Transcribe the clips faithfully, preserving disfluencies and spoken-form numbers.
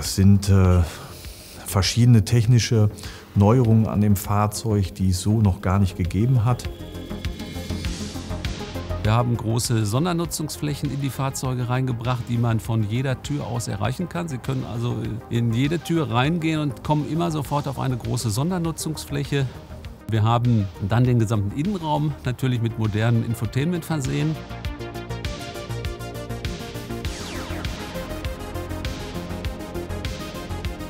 es sind äh, verschiedene technische Neuerungen an dem Fahrzeug, die es so noch gar nicht gegeben hat. Wir haben große Sondernutzungsflächen in die Fahrzeuge reingebracht, die man von jeder Tür aus erreichen kann. Sie können also in jede Tür reingehen und kommen immer sofort auf eine große Sondernutzungsfläche. Wir haben dann den gesamten Innenraum natürlich mit modernem Infotainment versehen.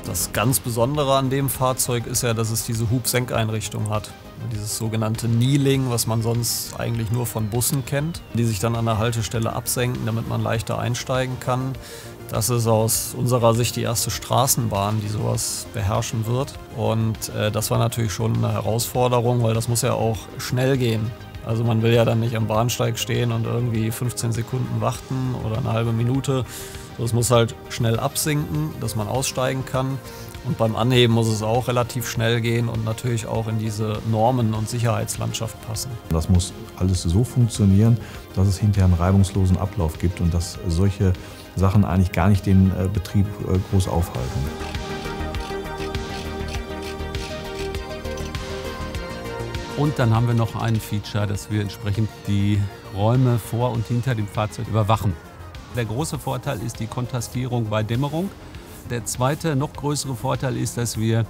Das ganz Besondere an dem Fahrzeug ist ja, dass es diese Hubsenkeinrichtung hat. Dieses sogenannte Kneeling, was man sonst eigentlich nur von Bussen kennt, die sich dann an der Haltestelle absenken, damit man leichter einsteigen kann. Das ist aus unserer Sicht die erste Straßenbahn, die sowas beherrschen wird. Und äh, das war natürlich schon eine Herausforderung, weil das muss ja auch schnell gehen. Also man will ja dann nicht am Bahnsteig stehen und irgendwie fünfzehn Sekunden warten oder eine halbe Minute. Das muss halt schnell absinken, dass man aussteigen kann. Und beim Anheben muss es auch relativ schnell gehen und natürlich auch in diese Normen- und Sicherheitslandschaft passen. Das muss alles so funktionieren, dass es hinterher einen reibungslosen Ablauf gibt und dass solche Sachen eigentlich gar nicht den äh, Betrieb äh, groß aufhalten. Und dann haben wir noch ein Feature, dass wir entsprechend die Räume vor und hinter dem Fahrzeug überwachen. Der große Vorteil ist die Kontrastierung bei Dämmerung. Der zweite, noch größere Vorteil ist, dass wir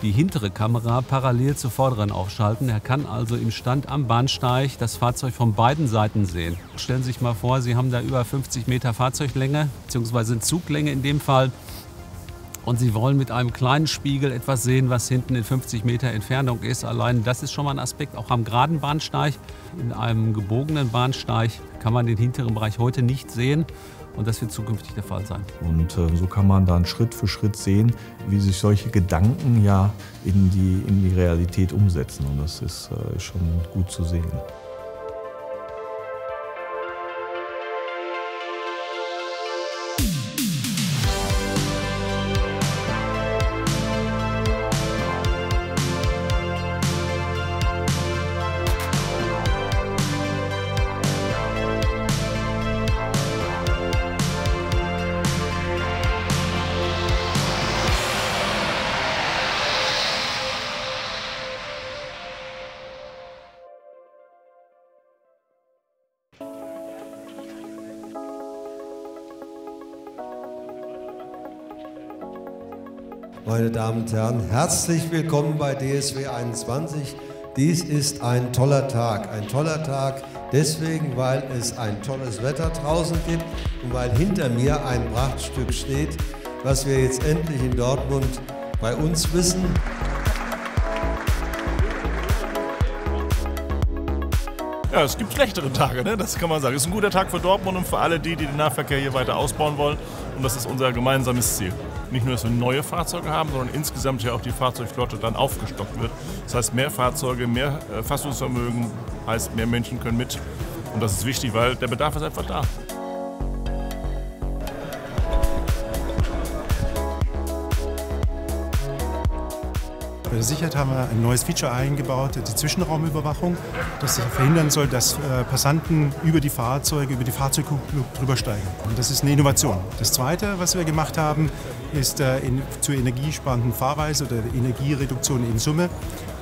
die hintere Kamera parallel zur vorderen aufschalten. Er kann also im Stand am Bahnsteig das Fahrzeug von beiden Seiten sehen. Stellen Sie sich mal vor, Sie haben da über fünfzig Meter Fahrzeuglänge bzw. Zuglänge in dem Fall und Sie wollen mit einem kleinen Spiegel etwas sehen, was hinten in fünfzig Meter Entfernung ist. Allein das ist schon mal ein Aspekt, auch am geraden Bahnsteig. In einem gebogenen Bahnsteig kann man den hinteren Bereich heute nicht sehen. Und das wird zukünftig der Fall sein. Und äh, so kann man dann Schritt für Schritt sehen, wie sich solche Gedanken ja in die, in die Realität umsetzen. Und das ist äh, schon gut zu sehen. Meine Damen und Herren, herzlich willkommen bei D S W einundzwanzig. Dies ist ein toller Tag. Ein toller Tag deswegen, weil es ein tolles Wetter draußen gibt und weil hinter mir ein Prachtstück steht, was wir jetzt endlich in Dortmund bei uns wissen. Ja, es gibt schlechtere Tage, ne? Das kann man sagen. Es ist ein guter Tag für Dortmund und für alle die, die den Nahverkehr hier weiter ausbauen wollen. Und das ist unser gemeinsames Ziel. Nicht nur, dass wir neue Fahrzeuge haben, sondern insgesamt ja auch die Fahrzeugflotte dann aufgestockt wird. Das heißt, mehr Fahrzeuge, mehr Fassungsvermögen, heißt mehr Menschen können mit. Und das ist wichtig, weil der Bedarf ist einfach da. Sichert haben wir ein neues Feature eingebaut, die Zwischenraumüberwachung, das verhindern soll, dass Passanten über die Fahrzeuge, über die Fahrzeugkupplung drüber steigen. Und das ist eine Innovation. Das Zweite, was wir gemacht haben, ist in, zur energiesparenden Fahrweise oder Energiereduktion in Summe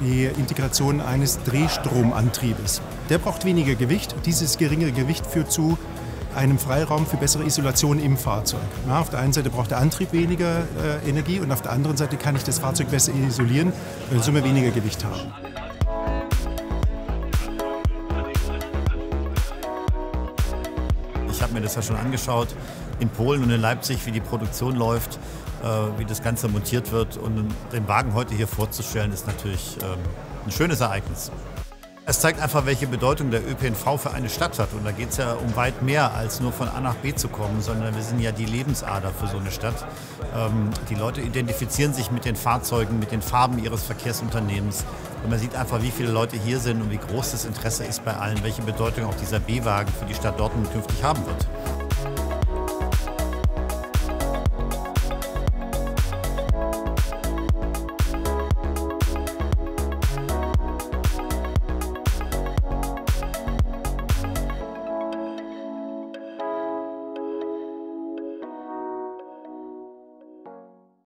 die Integration eines Drehstromantriebes. Der braucht weniger Gewicht. Dieses geringere Gewicht führt zu einem Freiraum für bessere Isolation im Fahrzeug. Ja, auf der einen Seite braucht der Antrieb weniger äh, Energie und auf der anderen Seite kann ich das Fahrzeug besser isolieren, weil in Summe weniger Gewicht haben. Ich habe mir das ja schon angeschaut in Polen und in Leipzig, wie die Produktion läuft, äh, wie das Ganze montiert wird. Und den Wagen heute hier vorzustellen, ist natürlich ähm, ein schönes Ereignis. Es zeigt einfach, welche Bedeutung der Ö P N V für eine Stadt hat. Und da geht es ja um weit mehr, als nur von A nach B zu kommen, sondern wir sind ja die Lebensader für so eine Stadt. Ähm, die Leute identifizieren sich mit den Fahrzeugen, mit den Farben ihres Verkehrsunternehmens. Und man sieht einfach, wie viele Leute hier sind und wie groß das Interesse ist bei allen, welche Bedeutung auch dieser B-Wagen für die Stadt Dortmund künftig haben wird.